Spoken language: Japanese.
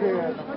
で。